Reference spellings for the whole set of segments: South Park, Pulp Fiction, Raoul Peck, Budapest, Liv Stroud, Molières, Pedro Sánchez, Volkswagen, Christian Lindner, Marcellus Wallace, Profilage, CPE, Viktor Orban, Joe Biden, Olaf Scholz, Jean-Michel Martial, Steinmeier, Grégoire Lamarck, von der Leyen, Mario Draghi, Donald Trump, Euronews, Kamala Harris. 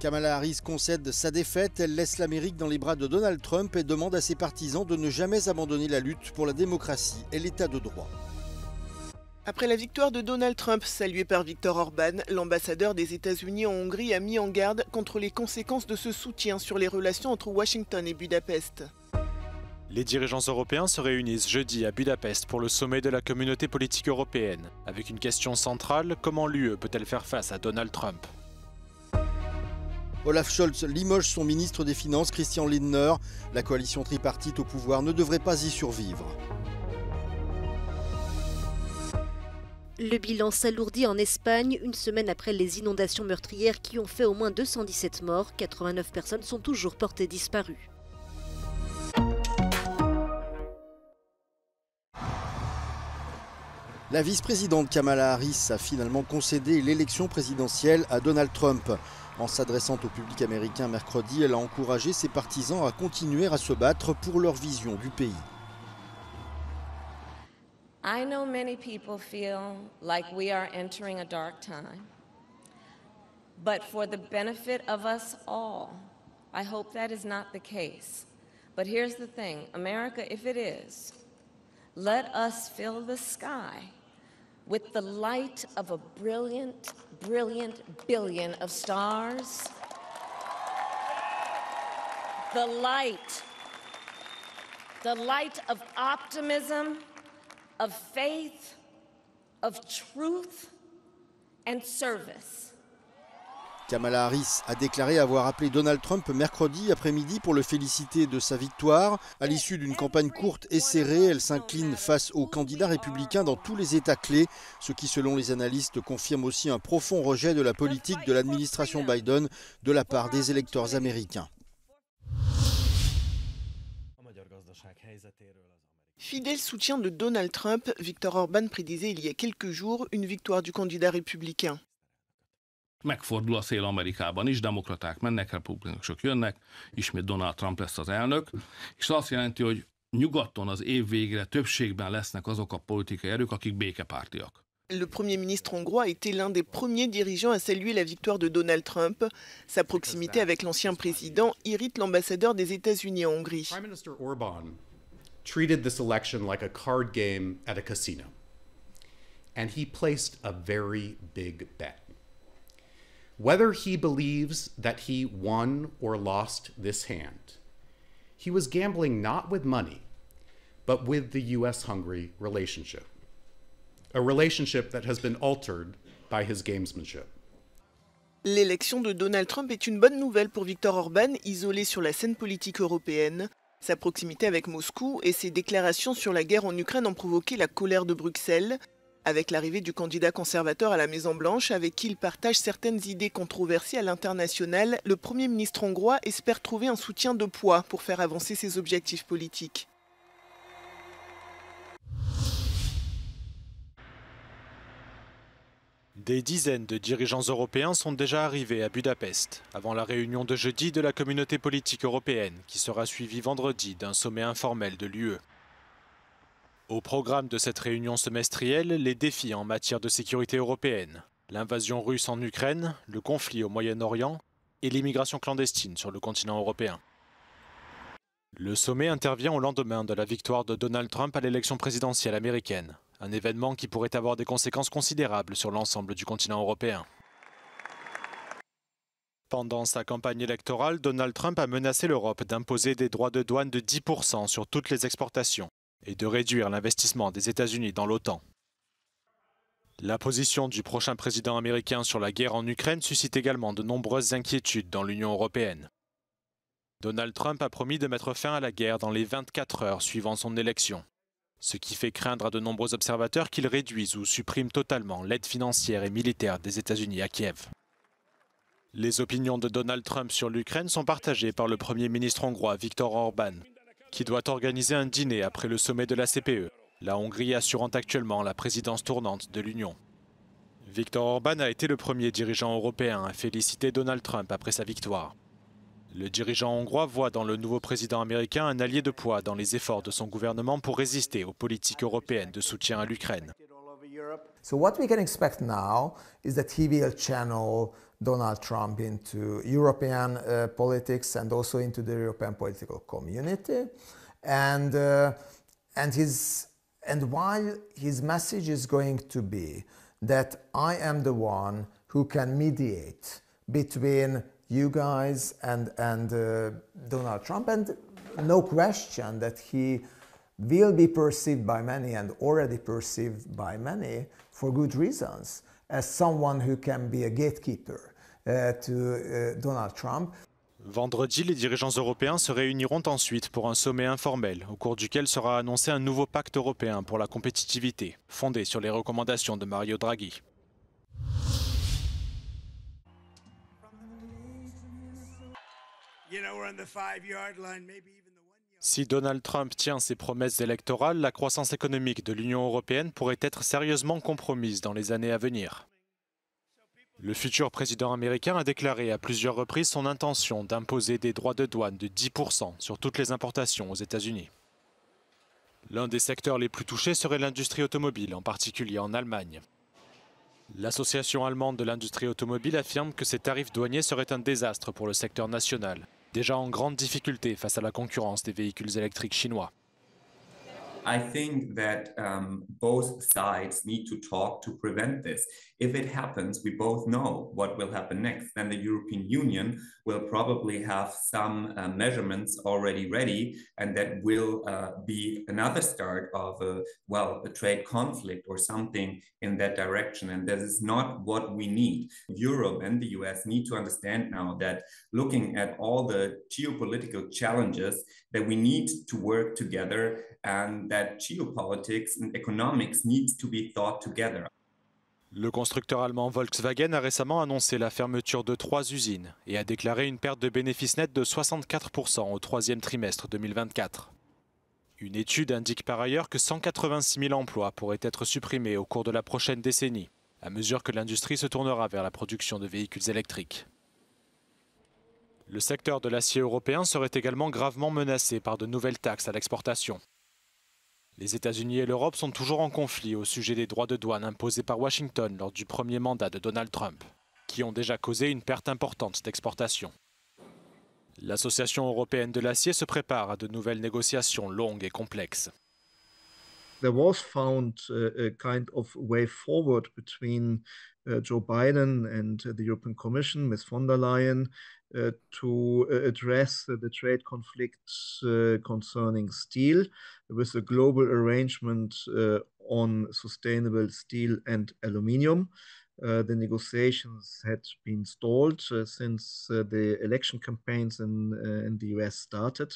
Kamala Harris concède sa défaite, elle laisse l'Amérique dans les bras de Donald Trump et demande à ses partisans de ne jamais abandonner la lutte pour la démocratie et l'état de droit. Après la victoire de Donald Trump, saluée par Viktor Orban, l'ambassadeur des États-Unis en Hongrie a mis en garde contre les conséquences de ce soutien sur les relations entre Washington et Budapest. Les dirigeants européens se réunissent jeudi à Budapest pour le sommet de la communauté politique européenne, avec une question centrale, comment l'UE peut-elle faire face à Donald Trump ? Olaf Scholz limoge son ministre des Finances, Christian Lindner. La coalition tripartite au pouvoir ne devrait pas y survivre. Le bilan s'alourdit en Espagne, une semaine après les inondations meurtrières qui ont fait au moins 217 morts. 89 personnes sont toujours portées disparues. La vice-présidente Kamala Harris a finalement concédé l'élection présidentielle à Donald Trump. En s'adressant au public américain mercredi, elle a encouragé ses partisans à continuer à se battre pour leur vision du pays. I know many people feel like we are entering a dark time, but for the benefit of us all, I hope that is not the case. But here's the thing, America, if it is, let us fill the sky with the light of a brilliant, brilliant billion of stars, the light of optimism, of faith, of truth and service. Kamala Harris a déclaré avoir appelé Donald Trump mercredi après-midi pour le féliciter de sa victoire. À l'issue d'une campagne courte et serrée, elle s'incline face aux candidats républicains dans tous les États clés, ce qui, selon les analystes, confirme aussi un profond rejet de la politique de l'administration Biden de la part des électeurs américains. Fidèle soutien de Donald Trump, Viktor Orban prédisait il y a quelques jours une victoire du candidat républicain. Megfordul a szél Amerikában is, demokraták mennek, republikánusok jönnek, ismét Donald Trump lesz az elnök, és azt jelenti, hogy nyugaton az év végére többségben lesznek azok a politikai erők, akik békepártiak. Le Premier ministre hongrois a été l'un des premiers dirigeants à saluer la victoire de Donald Trump. Sa proximité avec l'ancien président irrite l'ambassadeur des États-Unis en Hongrie. Treated this election like a card game at a casino. And he placed a very big bet. Whether he believes that he won or lost this hand, he was gambling not with money, but with the US-Hungary relationship, a relationship that has been altered by his gamesmanship. L'élection de Donald Trump est une bonne nouvelle pour Viktor Orban, isolé sur la scène politique européenne. Sa proximité avec Moscou et ses déclarations sur la guerre en Ukraine ont provoqué la colère de Bruxelles, avec l'arrivée du candidat conservateur à la Maison-Blanche, avec qui il partage certaines idées controversées à l'international. Le Premier ministre hongrois espère trouver un soutien de poids pour faire avancer ses objectifs politiques. Des dizaines de dirigeants européens sont déjà arrivés à Budapest, avant la réunion de jeudi de la communauté politique européenne, qui sera suivie vendredi d'un sommet informel de l'UE. Au programme de cette réunion semestrielle, les défis en matière de sécurité européenne, l'invasion russe en Ukraine, le conflit au Moyen-Orient et l'immigration clandestine sur le continent européen. Le sommet intervient au lendemain de la victoire de Donald Trump à l'élection présidentielle américaine. Un événement qui pourrait avoir des conséquences considérables sur l'ensemble du continent européen. Pendant sa campagne électorale, Donald Trump a menacé l'Europe d'imposer des droits de douane de 10% sur toutes les exportations et de réduire l'investissement des États-Unis dans l'OTAN. La position du prochain président américain sur la guerre en Ukraine suscite également de nombreuses inquiétudes dans l'Union européenne. Donald Trump a promis de mettre fin à la guerre dans les 24 heures suivant son élection. Ce qui fait craindre à de nombreux observateurs qu'ils réduisent ou suppriment totalement l'aide financière et militaire des États-Unis à Kiev. Les opinions de Donald Trump sur l'Ukraine sont partagées par le Premier ministre hongrois Viktor Orban, qui doit organiser un dîner après le sommet de la CPE, la Hongrie assurant actuellement la présidence tournante de l'Union. Viktor Orban a été le premier dirigeant européen à féliciter Donald Trump après sa victoire. Le dirigeant hongrois voit dans le nouveau président américain un allié de poids dans les efforts de son gouvernement pour résister aux politiques européennes de soutien à l'Ukraine. So what we can expect now is that he will channel Donald Trump into European politics and also into the European political community. And while his message is going to be that I am the one who can mediate between you guys and Donald Trump, and no question that he will be perceived by many, and already perceived by many for good reasons, as someone who can be a gatekeeper to Donald Trump. Vendredi, les dirigeants européens se réuniront ensuite pour un sommet informel, au cours duquel sera annoncé un nouveau pacte européen pour la compétitivité, fondé sur les recommandations de Mario Draghi. Si Donald Trump tient ses promesses électorales, la croissance économique de l'Union européenne pourrait être sérieusement compromise dans les années à venir. Le futur président américain a déclaré à plusieurs reprises son intention d'imposer des droits de douane de 10% sur toutes les importations aux États-Unis. L'un des secteurs les plus touchés serait l'industrie automobile, en particulier en Allemagne. L'association allemande de l'industrie automobile affirme que ces tarifs douaniers seraient un désastre pour le secteur national, déjà en grande difficulté face à la concurrence des véhicules électriques chinois. I think that both sides need to talk to prevent this. If it happens, we both know what will happen next. Then the European Union will probably have some measurements already ready, and that will be another start of a trade conflict or something in that direction. And this is not what we need. Europe and the US need to understand now that, looking at all the geopolitical challenges, that we need to work together, and that geopolitics and economics needs to be thought together. Le constructeur allemand Volkswagen a récemment annoncé la fermeture de 3 usines et a déclaré une perte de bénéfices nets de 64% au 3e trimestre 2024. Une étude indique par ailleurs que 186 000 emplois pourraient être supprimés au cours de la prochaine décennie, à mesure que l'industrie se tournera vers la production de véhicules électriques. Le secteur de l'acier européen serait également gravement menacé par de nouvelles taxes à l'exportation. Les États-Unis et l'Europe sont toujours en conflit au sujet des droits de douane imposés par Washington lors du premier mandat de Donald Trump, qui ont déjà causé une perte importante d'exportation. L'Association européenne de l'acier se prépare à de nouvelles négociations longues et complexes. There was found a kind of way forward between Joe Biden and the European Commission, Ms. von der Leyen, to address the trade conflicts concerning steel, with a global arrangement on sustainable steel and aluminium. The negotiations had been stalled since the election campaigns in the US started.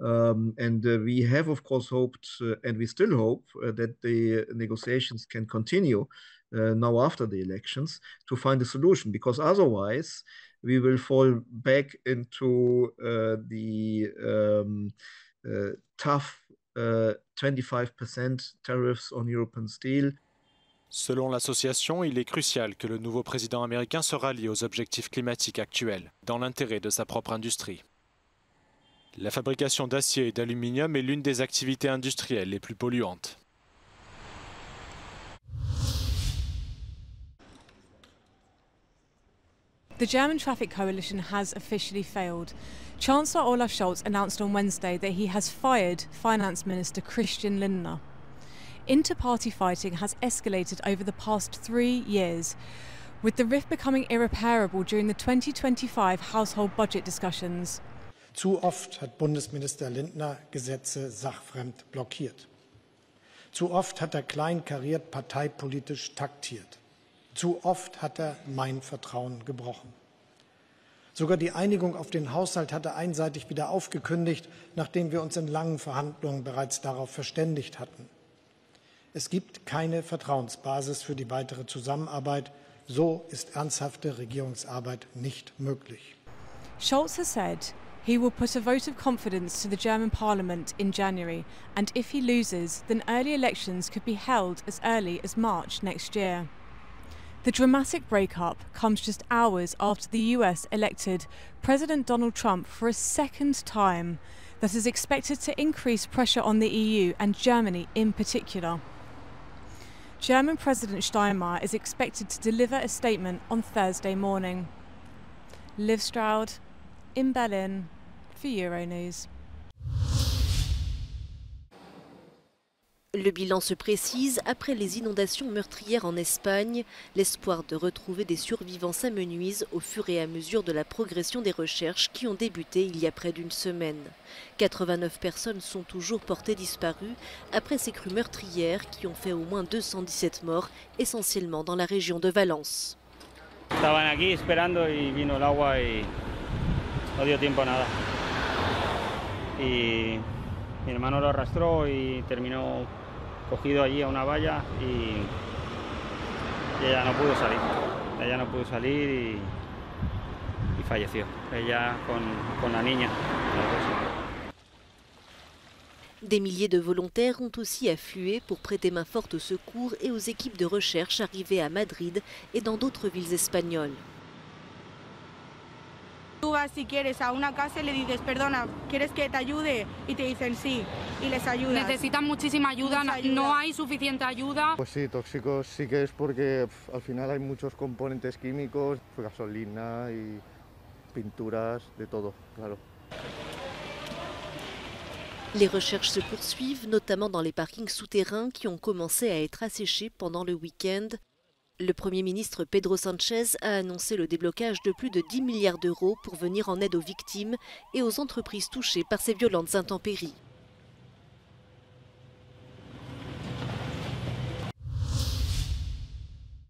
We have, of course, hoped, and we still hope, that the negotiations can continue now after the elections to find a solution, because otherwise we will fall back into the tough 25% tariffs on European steel. Selon l'association, il est crucial que le nouveau président américain se rallie aux objectifs climatiques actuels, dans l'intérêt de sa propre industrie. La fabrication d'acier et d'aluminium est l'une des activités industrielles les plus polluantes. The German traffic coalition has officially failed. Chancellor Olaf Scholz announced on Wednesday that he has fired Finance Minister Christian Lindner. Inter-party fighting has escalated over the past 3 years, with the rift becoming irreparable during the 2025 household budget discussions. Zu oft hat Bundesminister Lindner Gesetze sachfremd blockiert. Zu oft hat kleinkariert parteipolitisch taktiert. Zu oft hat mein Vertrauen gebrochen. Sogar die Einigung auf den Haushalt hat einseitig wieder aufgekündigt, nachdem wir uns in langen Verhandlungen bereits darauf verständigt hatten. Es gibt keine Vertrauensbasis für die weitere Zusammenarbeit. So ist ernsthafte Regierungsarbeit nicht möglich. Scholz has said he will put a vote of confidence to the German parliament in January, and if he loses, then early elections could be held as early as March next year. The dramatic breakup comes just hours after the US elected President Donald Trump for a second time. That is expected to increase pressure on the EU and Germany in particular. German President Steinmeier is expected to deliver a statement on Thursday morning. Liv Stroud, in Berlin, for Euronews. Le bilan se précise après les inondations meurtrières en Espagne. L'espoir de retrouver des survivants s'amenuise au fur et à mesure de la progression des recherches qui ont débuté il y a près d'une semaine. 89 personnes sont toujours portées disparues après ces crues meurtrières qui ont fait au moins 217 morts, essentiellement dans la région de Valence. Estaban aquí esperando y vino el agua y no dio tiempo a nada. Y mi hermano lo arrastró y terminó cogido allí a una valla y ella no pudo salir. Ella no pudo salir y falleció. Ella con la niña. Des milliers de volontaires ont aussi afflué pour prêter main forte aux secours et aux équipes de recherche arrivées à Madrid et dans d'autres villes espagnoles. Tú vas si quieres a una casa y le dices, perdona, ¿quieres que te ayude? Y te dicen sí, y les ayudas. Necesitan muchísima ayuda, no hay suficiente ayuda. Pues sí, tóxicos sí que es porque al final hay muchos componentes químicos, gasolina y pinturas, de todo, claro. Les recherches se poursuivent, notamment dans les parkings souterrains qui ont commencé à être asséchés pendant le week-end. Le Premier ministre Pedro Sánchez a annoncé le déblocage de plus de 10 milliards d'euros pour venir en aide aux victimes et aux entreprises touchées par ces violentes intempéries.